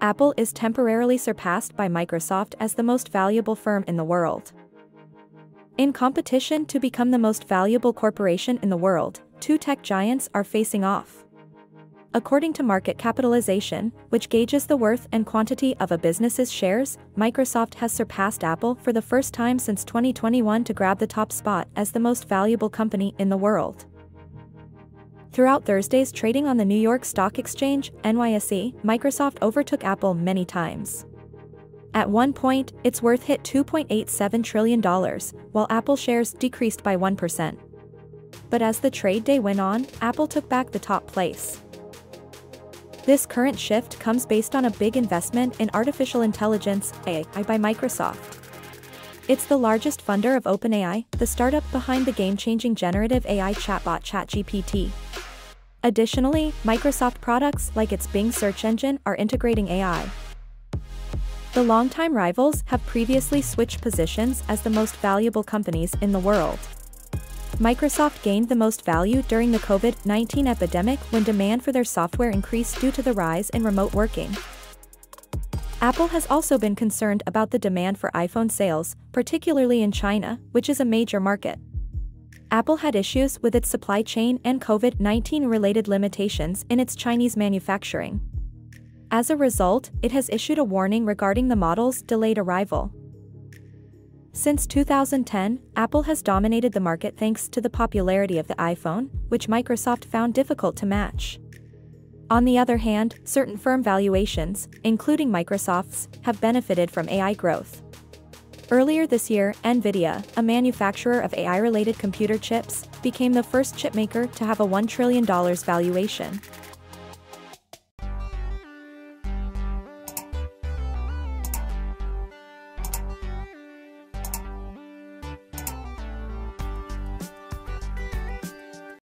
Apple is temporarily surpassed by Microsoft as the most valuable firm in the world. In competition to become the most valuable corporation in the world, two tech giants are facing off. According to market capitalization, which gauges the worth and quantity of a business's shares, Microsoft has surpassed Apple for the first time since 2021 to grab the top spot as the most valuable company in the world. Throughout Thursday's trading on the New York Stock Exchange, NYSE, Microsoft overtook Apple many times. At one point, its worth hit $2.87 trillion, while Apple shares decreased by 1%. But as the trade day went on, Apple took back the top place. This current shift comes based on a big investment in artificial intelligence (AI) by Microsoft. It's the largest funder of OpenAI, the startup behind the game-changing generative AI chatbot ChatGPT. Additionally, Microsoft products like its Bing search engine are integrating AI. The longtime rivals have previously switched positions as the most valuable companies in the world. Microsoft gained the most value during the COVID-19 epidemic when demand for their software increased due to the rise in remote working. Apple has also been concerned about the demand for iPhone sales, particularly in China, which is a major market. Apple had issues with its supply chain and COVID-19 related limitations in its Chinese manufacturing. As a result, it has issued a warning regarding the model's delayed arrival. Since 2010, Apple has dominated the market thanks to the popularity of the iPhone, which Microsoft found difficult to match. On the other hand, certain firm valuations, including Microsoft's, have benefited from AI growth. Earlier this year, Nvidia, a manufacturer of AI-related computer chips, became the first chipmaker to have a $1 trillion valuation.